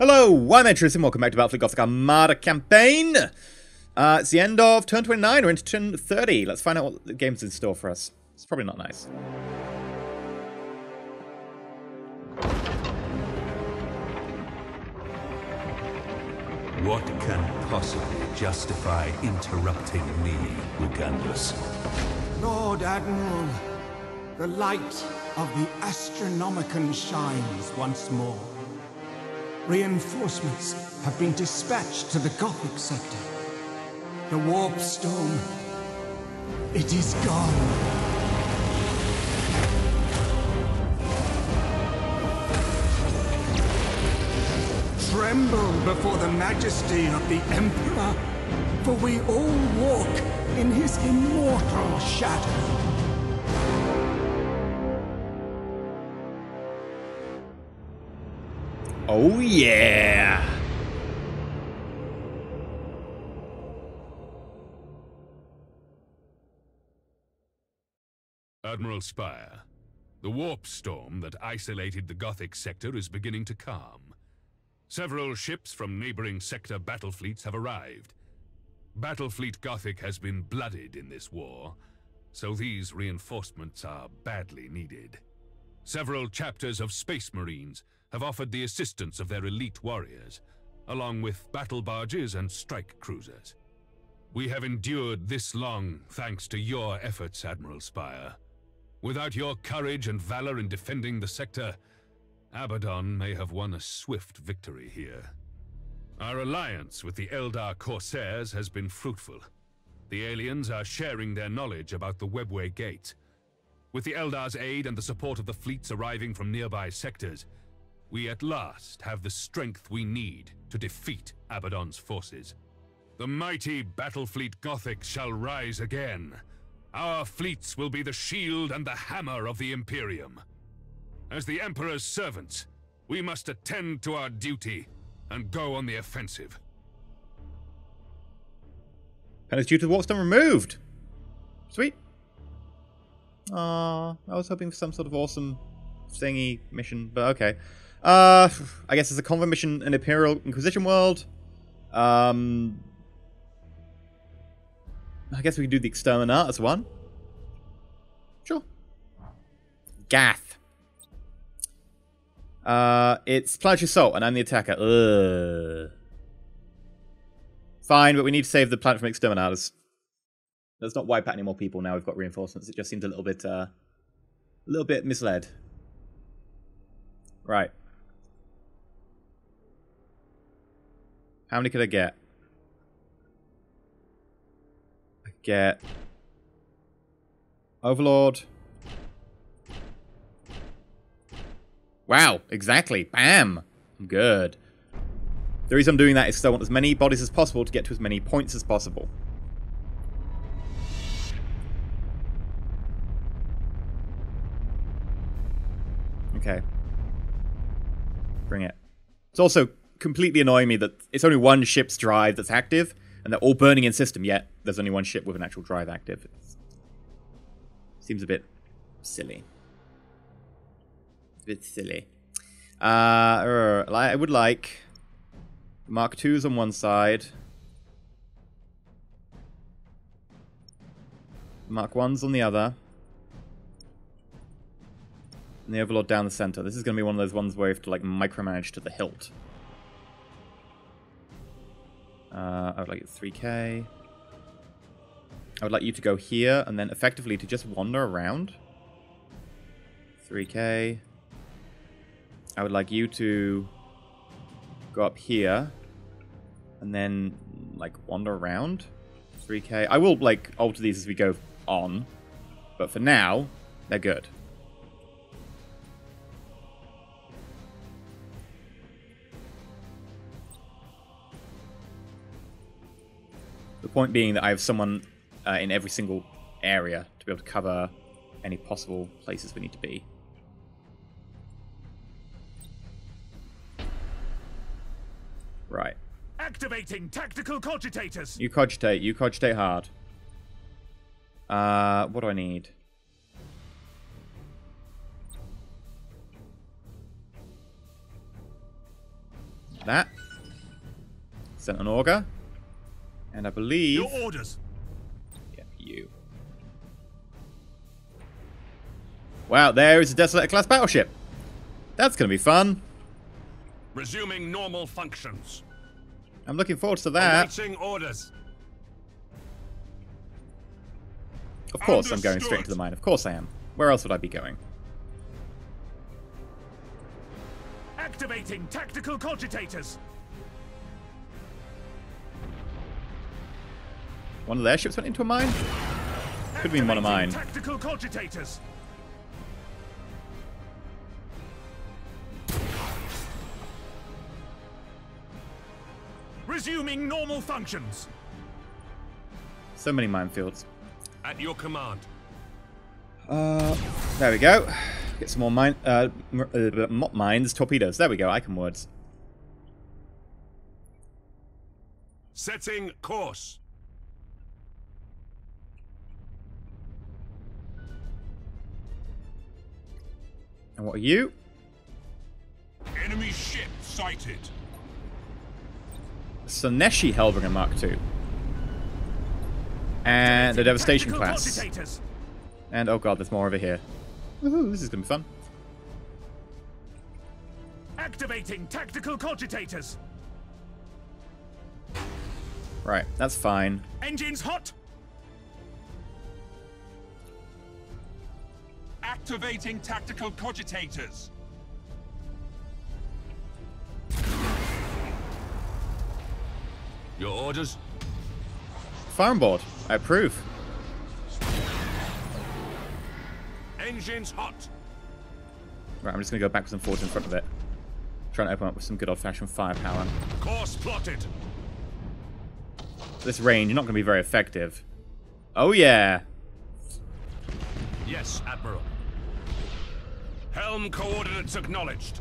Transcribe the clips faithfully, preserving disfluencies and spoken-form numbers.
Hello, I'm EnterElysium and welcome back to Battlefleet Gothic Armada campaign! Uh, it's the end of turn twenty-nine, we're into turn thirty. Let's find out what the game's in store for us. It's probably not nice. What can possibly justify interrupting me, Lugandus? Lord Admiral, the light of the Astronomicon shines once more. Reinforcements have been dispatched to the Gothic Sector. The Warp Stone, it is gone. Tremble before the majesty of the Emperor, for we all walk in his immortal shadow. Oh, yeah! Admiral Spire, the warp storm that isolated the Gothic sector is beginning to calm. Several ships from neighboring sector battlefleets have arrived. Battlefleet Gothic has been blooded in this war, so these reinforcements are badly needed. Several chapters of Space Marines have offered the assistance of their elite warriors, along with battle barges and strike cruisers. We have endured this long thanks to your efforts, Admiral Spire. Without your courage and valor in defending the sector, Abaddon may have won a swift victory here. Our alliance with the Eldar Corsairs has been fruitful. The aliens are sharing their knowledge about the Webway Gate. With the Eldar's aid and the support of the fleets arriving from nearby sectors, we at last have the strength we need to defeat Abaddon's forces. The mighty Battlefleet Gothic shall rise again. Our fleets will be the shield and the hammer of the Imperium. As the Emperor's servants, we must attend to our duty and go on the offensive. Penance due to the Warpstone removed. Sweet. Aww, I was hoping for some sort of awesome thingy mission, but okay. Uh, I guess there's a convoy mission in Imperial Inquisition World. Um, I guess we can do the Exterminatus one. Sure. Gath. Uh, it's Planetary Assault, and I'm the attacker. Ugh. Fine, but we need to save the planet from Exterminatus. Let's not wipe out any more people now we've got reinforcements. It just seemed a little bit, uh, a little bit misled. Right. How many could I get? I get Overlord. Wow, exactly. Bam! I'm good. The reason I'm doing that is because I want as many bodies as possible to get to as many points as possible. Okay. Bring it. It's also completely annoying me that it's only one ship's drive that's active, and they're all burning in system, yet there's only one ship with an actual drive active. It seems a bit silly. It's a bit silly. Uh, I would like Mark twos on one side, Mark ones on the other, and the Overlord down the center. This is going to be one of those ones where you have to, like, micromanage to the hilt. Uh, I would like it three K. I would like you to go here, and then effectively to just wander around. three K. I would like you to go up here, and then, like, wander around. three K. I will, like, alter these as we go on, but for now, they're good. Point being that I have someone uh, in every single area to be able to cover any possible places we need to be. Right. Activating tactical cogitators. You cogitate. You cogitate hard. Uh, what do I need? that. Sent an Augur. And I believe... Your orders. Yeah, you. Wow, there is a Desolate-class battleship. That's going to be fun. Resuming normal functions. I'm looking forward to that. Awaiting orders. Of course Understood. I'm going straight to the mine. Of course I am. Where else would I be going? Activating tactical cogitators. One of their ships went into a mine? Could mean one of mine. Tactical cogitators. Resuming normal functions. So many minefields. At your command. Uh, there we go. Get some more mine, uh, uh, mines, torpedoes. There we go. I can words. Setting course. And what are you? Enemy ship sighted. Soneshi Helbringer Mark two. And the Devastation class. And oh god, there's more over here. Woohoo, this is gonna be fun. Activating tactical cogitators. Right, that's fine. Engines hot. Activating tactical cogitators. Your orders. Farm board. I approve. Engines hot. Right, I'm just going to go backwards and forwards in front of it. Trying to open up with some good old-fashioned firepower. Course plotted. This range, you're not going to be very effective. Oh, yeah. Yes, Admiral. Helm coordinates acknowledged.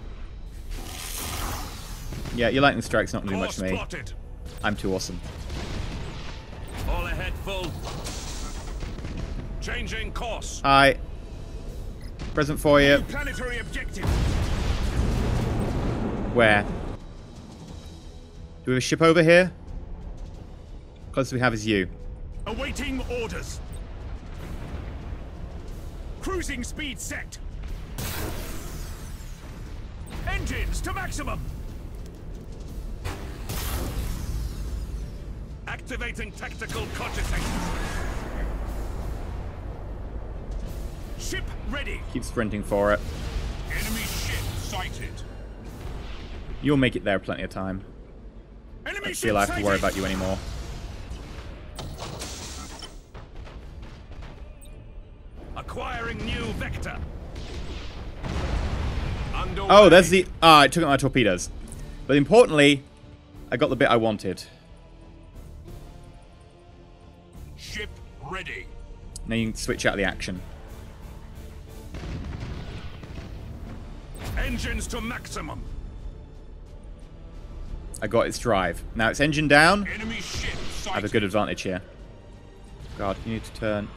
Yeah, your lightning strike's not going to do much to me. Course plotted. I'm too awesome. All ahead, full. Changing course. Aye. Present for you. Planetary objective. Where? Do we have a ship over here? Closest we have is you. Awaiting orders. Cruising speed set. Engines to maximum. Activating tactical cogitation. Ship ready. Keep sprinting for it. Enemy ship sighted. You'll make it there plenty of time. Enemy Don't feel I have to worry about you anymore. Acquiring new vector. Underway. Oh, there's the ah! I took out my torpedoes, but importantly, I got the bit I wanted. Ship ready. Now you can switch out the action. Engines to maximum. I got its drive. Now it's engine down. Enemy ship sighted. I have a good advantage here. God, you need to turn.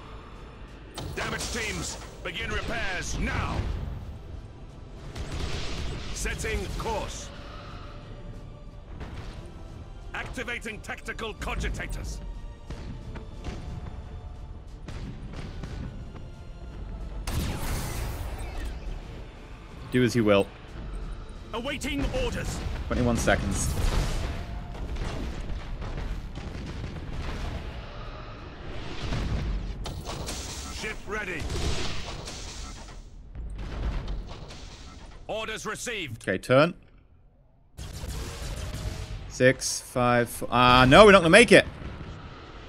Damage teams, begin repairs now. Setting course. Activating tactical cogitators. Do as you will. Awaiting orders. twenty-one seconds. Ship ready. Orders received. Okay, turn. Six, five, four. Ah, no, we're not gonna make it.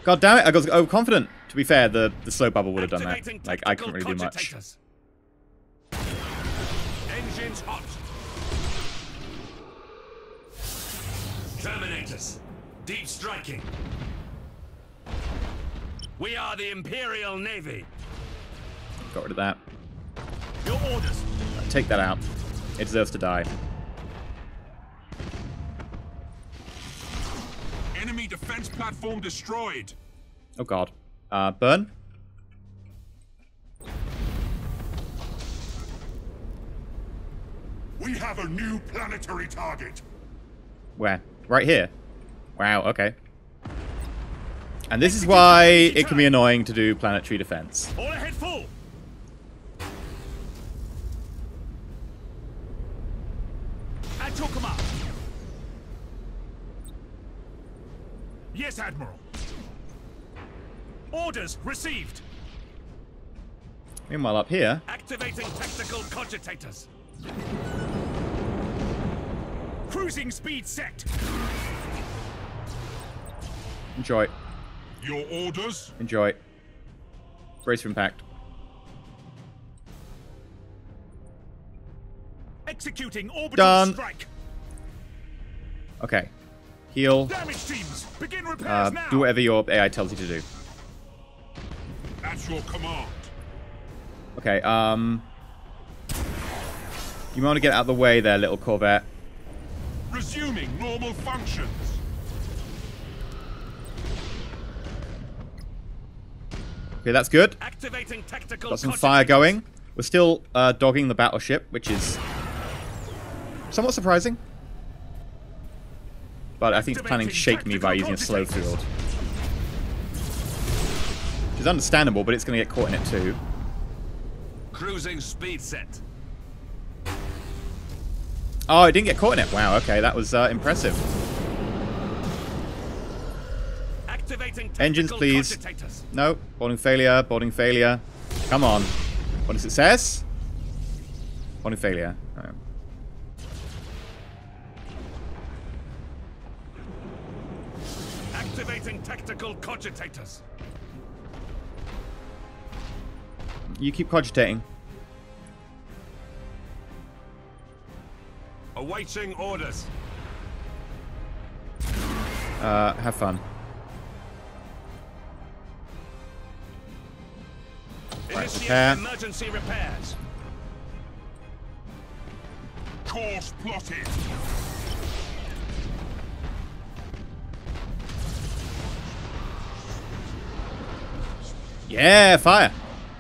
God damn it! I got overconfident. To be fair, the the slow bubble would have done that. Like I couldn't really do much. Hot. Terminators, deep striking. We are the Imperial Navy. Got rid of that. Your orders. Right, take that out. It deserves to die. Enemy defense platform destroyed. Oh god. Uh, burn. We have a new planetary target. Where? Right here. Wow, okay. And this is why it can be annoying to do planetary defense. All ahead, full. At your command. Yes, Admiral. Orders received. Meanwhile, up here. Activating tactical cogitators. Cruising speed set. Enjoy. Your orders. Enjoy. Brace for impact. Executing orbital Done. strike. Okay. Heal. Damage teams. Begin repairs uh, now. Do whatever your A I tells you to do. That's your command. Okay, um you might want to get out of the way there, little Corvette. Resuming normal functions. Okay, that's good. Activating tactical. Got some fire going. We're still uh, dogging the battleship, which is somewhat surprising. But I think it's planning to shake me by using a slow field. Which is understandable, but it's going to get caught in it too. Cruising speed set. Oh, it didn't get caught in it. Wow, okay, that was uh, impressive. Engines, please. No. Boarding failure. Boarding failure. Come on. What a success. Boarding failure. Oh. Activating tactical cogitators. You keep cogitating. Awaiting orders. Uh, have fun. Right, repair. Emergency repairs. Course plotted. Yeah, fire.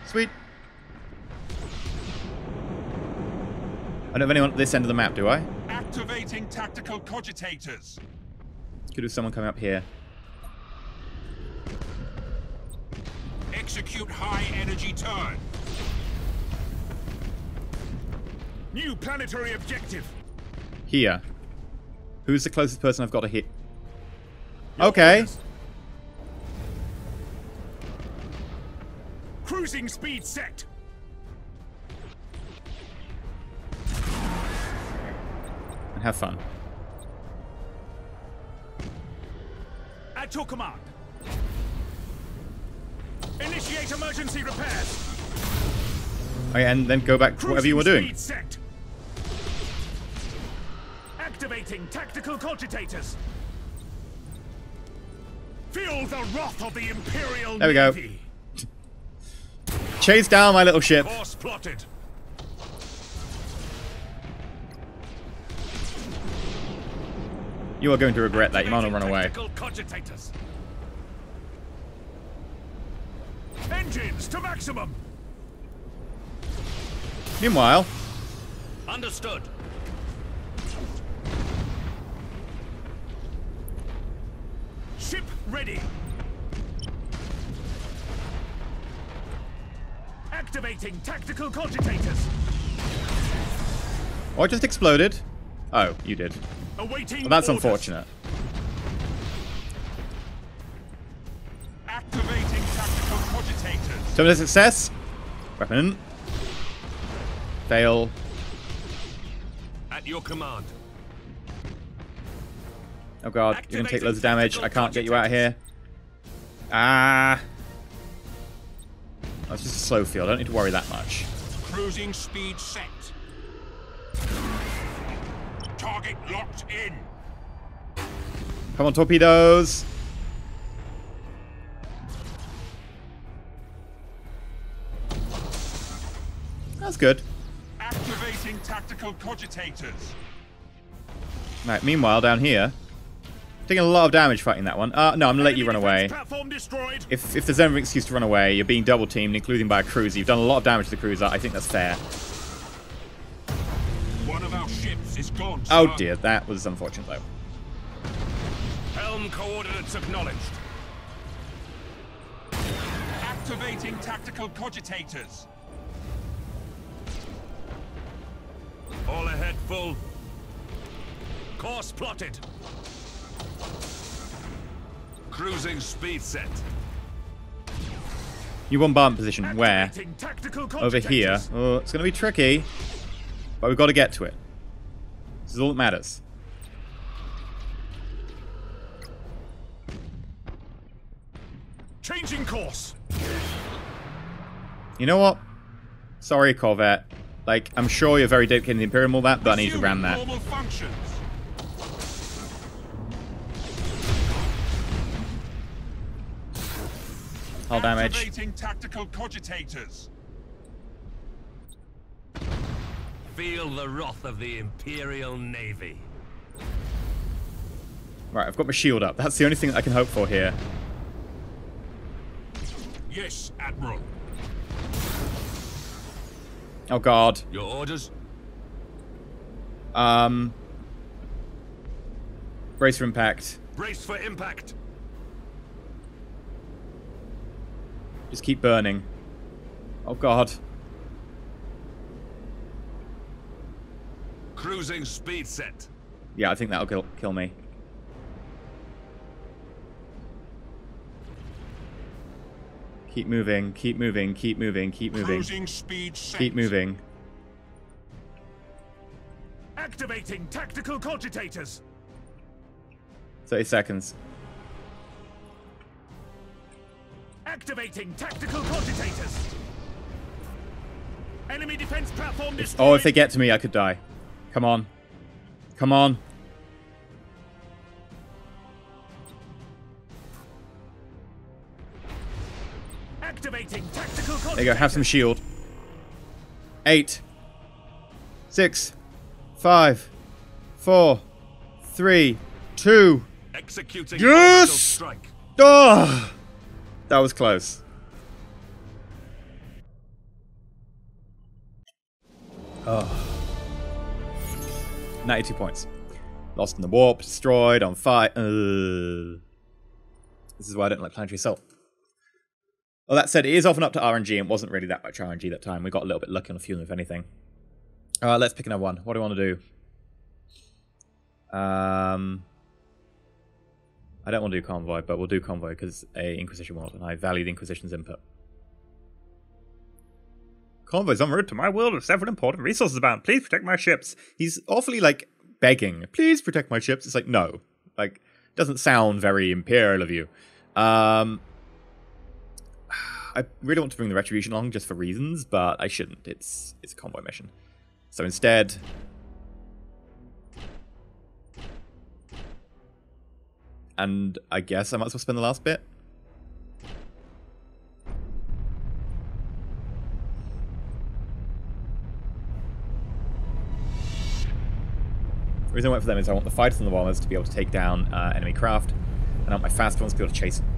Sweet. I don't have anyone at this end of the map, do I? Activating tactical cogitators. Could have someone coming up here. Execute high energy turn. New planetary objective. Here. Who's the closest person I've got to hit? Okay. Cruising speed set. And have fun. At your command. Initiate emergency repairs. Okay, and then go back to whatever you were doing. Set. Activating tactical cogitators. Feel the wrath of the Imperial Navy. There we Navy. go. Chase down my little ship. Course plotted. You are going to regret Activating that. You might not run away. Cogitators. Engines to maximum. Meanwhile, understood. Ship ready. Activating tactical cogitators. Oh, I just exploded. Oh, you did. Awaiting well, that's orders. Unfortunate. Activating tactical cogitators. Terminal success. Weapon. Fail. At your command. Oh god, Activating you're gonna take loads of damage. I can't cogitators. Get you out of here. Ah. Oh, it's just a slow field. I don't need to worry that much. Cruising speed set. Target locked in. Come on, torpedoes. That's good. Activating tactical cogitators. Right, meanwhile, down here. Taking a lot of damage fighting that one. Uh, no, I'm going to let you run away. If, if there's any excuse to run away, you're being double teamed, including by a cruiser. You've done a lot of damage to the cruiser. I think that's fair. One of our ships is gone, oh dear, that was unfortunate though. Realm coordinates acknowledged. Activating tactical cogitators. All ahead full. Course plotted. Cruising speed set. You bombard position where? Over here. Oh, it's gonna be tricky. But we've got to get to it. This is all that matters. Changing course. You know what? Sorry, Corvette. Like, I'm sure you're very dedicated to the Imperium, all that, but I need to ram that. Hull damage. Tactical cogitators. Feel the wrath of the Imperial Navy. Right, I've got my shield up. That's the only thing that I can hope for here. Yes, Admiral. Oh God! Your orders. Um. Brace for impact. Brace for impact. Just keep burning. Oh God. Cruising speed set. Yeah, I think that'll kill, kill me. Keep moving, keep moving, keep moving, keep moving. Cruising speed set. Keep moving. Activating tactical cogitators. thirty seconds. Activating tactical cogitators. Enemy defense platform destroyed. Oh, if they get to me, I could die. Come on. Come on. Activating tactical cogitators. There you go, have some shield. Eight. Six. Five. Four. Three. Two. Executing. Yes! Strike. Oh, that was close. Oh. ninety-two points. Lost in the warp, destroyed, on fire. Uh, this is why I don't like planetary self. Well, that said, it is often up to R N G, and wasn't really that much R N G that time. We got a little bit lucky on a few, if anything. Uh, let's pick another one. What do I want to do? Um, I don't want to do Convoy, but we'll do Convoy because it's a Inquisition world, and I value the Inquisition's input. Convoys en route to my world with several important resources abound. Please protect my ships. He's awfully, like, begging. Please protect my ships. It's like, no. Like, doesn't sound very Imperial of you. Um... I really want to bring the Retribution along just for reasons, but I shouldn't. It's it's a convoy mission. So instead... And I guess I might as well spend the last bit. The reason I went for them is I want the fighters and the bombers to be able to take down uh, enemy craft, and I want my fast ones to be able to chase them.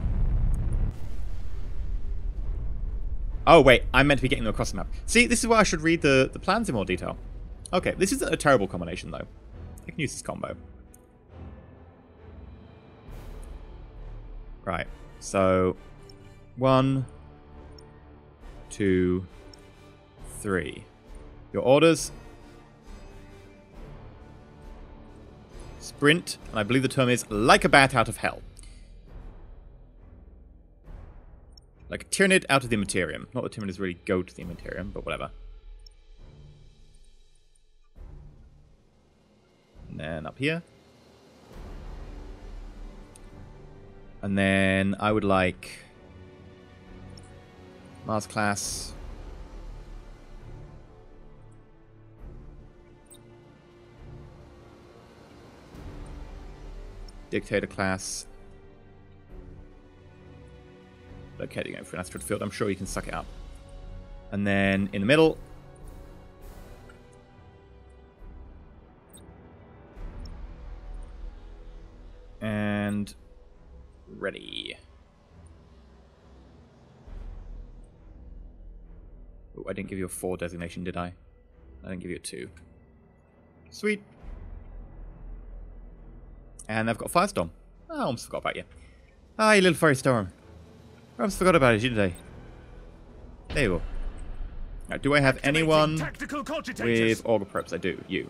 Oh, wait, I'm meant to be getting them across the map. See, this is where I should read the, the plans in more detail. Okay, this isn't a terrible combination, though. I can use this combo. Right, so... One... Two... Three. Your orders. Sprint, and I believe the term is like a bat out of hell. Like a Tyranid out of the Immaterium. Not that Tyranids really go to the Immaterium, but whatever. And then up here. And then I would like... Mars class. Dictator class. Okay, you're going for an asteroid field. I'm sure you can suck it up. And then in the middle. And ready. Oh, I didn't give you a four designation, did I? I didn't give you a two. Sweet. And I've got Firestorm. I almost forgot about you. Hi, little Firestorm. I almost forgot about it, didn't I? There you go. Now, do I have anyone with Augur Probes? I do. You.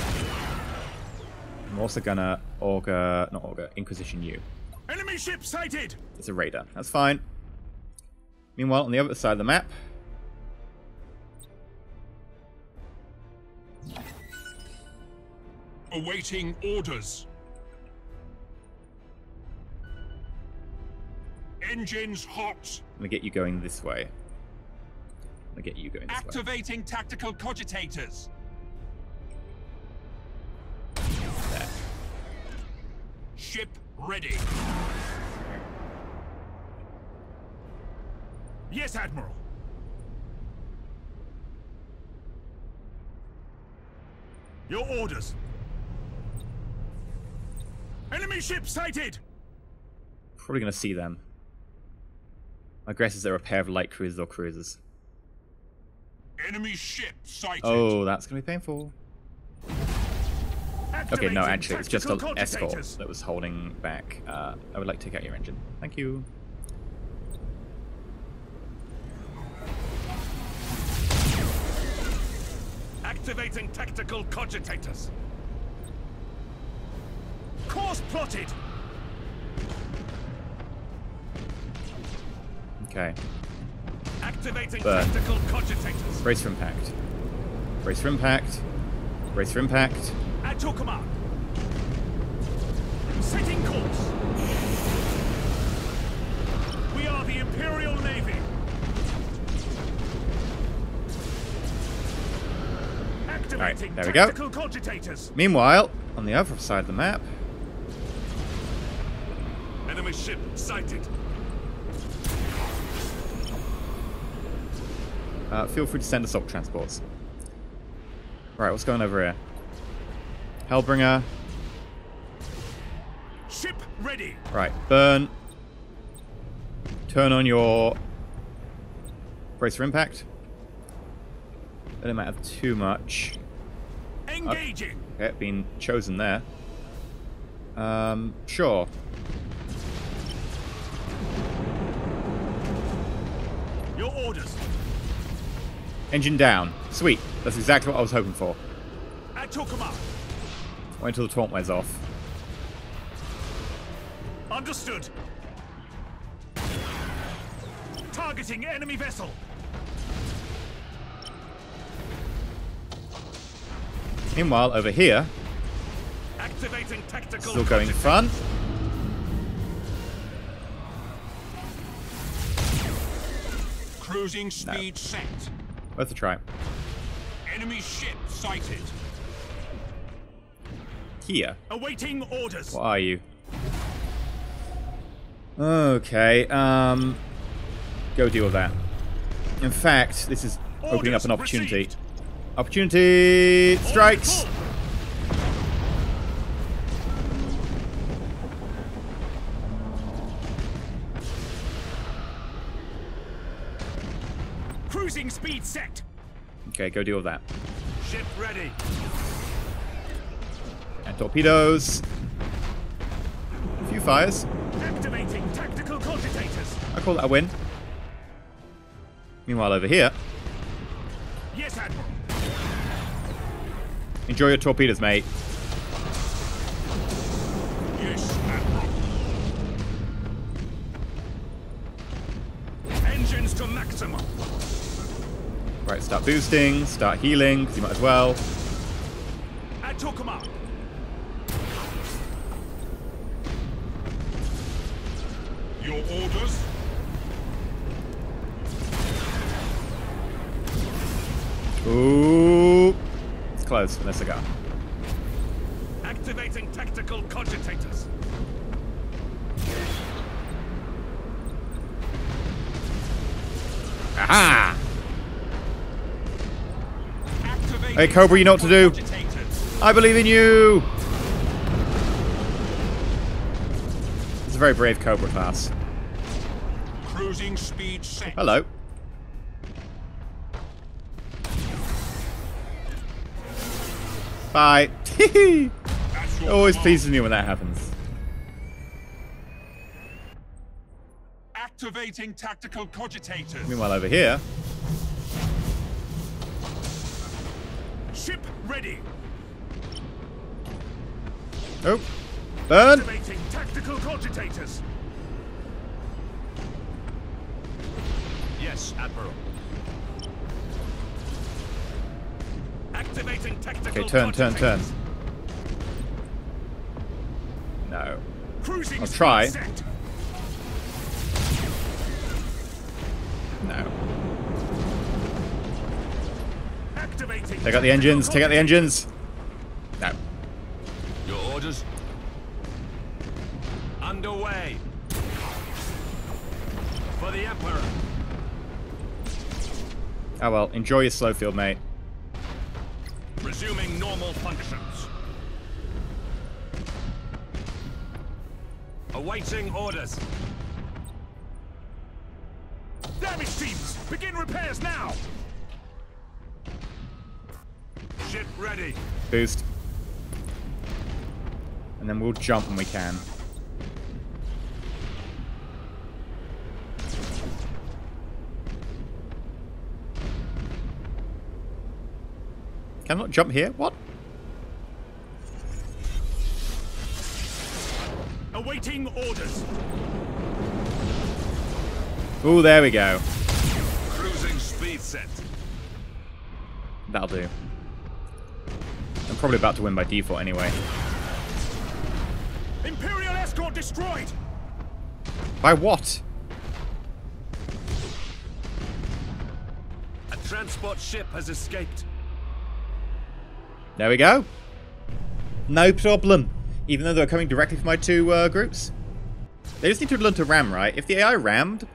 I'm also gonna Augur... Not Augur. Inquisition you. Enemy ship sighted! It's a radar. That's fine. Meanwhile, on the other side of the map... Awaiting orders. Engines hot. I'm gonna get you going this way. I'm gonna get you going this Activating way. Activating tactical cogitators. There. Ship ready. Yes, Admiral. Your orders. Enemy ship sighted! Probably gonna see them. My guess is they're a pair of light cruisers or cruisers. Enemy ship sighted! Oh, that's gonna be painful. Activating okay, no, actually, it's just an escort that was holding back. Uh, I would like to take out your engine. Thank you. Activating tactical cogitators. Course plotted. Okay. Activating Burn. Tactical cogitators. Brace for impact. Brace for impact. Brace for impact. At your command. Setting course. We are the Imperial Navy. Activating right, there we tactical go. Cogitators. Meanwhile, on the other side of the map. Enemy ship sighted. Uh, feel free to send assault transports. Right, what's going on over here? Helbringer. Ship ready. Right, burn. Turn on your brace for impact. Doesn't matter too much. Engaging. Oh, okay, been chosen there. Um, sure. Your orders. Engine down. Sweet. That's exactly what I was hoping for. At your command. Wait until the taunt wears off. Understood. Targeting enemy vessel. Meanwhile, over here, activating tactical still going fun. Cruising speed no. set. Worth a try. Enemy ship sighted. Here. Awaiting orders. What are you? Okay. Um. Go deal with that. In fact, this is orders opening up an opportunity. Received. Opportunity strikes. Cruising speed set. Okay, go deal with that. Ship ready. And torpedoes. A few fires. Activating tactical cogitators. I call that a win. Meanwhile, over here. Yes, Admiral. Enjoy your torpedoes, mate. Yes, Admiral. Engines to maximum. Right, start boosting, start healing, because you might as well. At your command. Your orders. Ooh. It's close, unless I go. Activating tactical cogitators. Aha! Activating hey, Cobra, you know what to do. Cogitators. I believe in you! It's a very brave Cobra class. Cruising speed set. Hello. Bye. Always pleases me when that happens. Activating tactical cogitators. Meanwhile, over here. Ship ready. Oh, burn. Activating tactical cogitators. Yes, Admiral. Activating tactical. Okay, turn, turn, turn. No. Cruising. I'll try. Set. No. Activating. Take out the engines. Take out the engines. No. Your orders. Underway. For the Emperor. Oh well. Enjoy your slow field, mate. Resuming normal functions. Awaiting orders. Damage teams, begin repairs now. Ship ready. Boost. And then we'll jump when we can. Can I not jump here? What? Awaiting orders. Oh, there we go. Cruising speed set. That'll do. I'm probably about to win by default anyway. Imperial escort destroyed. By what? A transport ship has escaped. There we go. No problem. Even though they're coming directly from my two uh, groups. They just need to learn to ram, right? If the A I rammed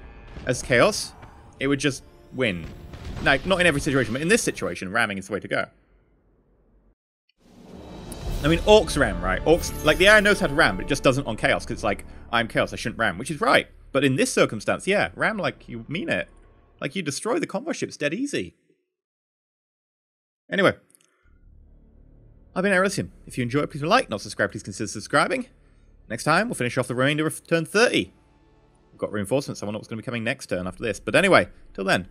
as Chaos, it would just win. Like, not in every situation, but in this situation, ramming is the way to go. I mean, Orcs ram, right? Orcs, like, the A I knows how to ram, but it just doesn't on Chaos, because it's like, I'm Chaos, I shouldn't ram, which is right. But in this circumstance, yeah, ram like you mean it. Like, you destroy the convoy ships dead easy. Anyway. I've been EnterElysium. If you enjoyed, please like, not subscribe, please consider subscribing. Next time, we'll finish off the remainder of turn thirty. We've got reinforcements, I wonder what's going to be coming next turn after this. But anyway, till then,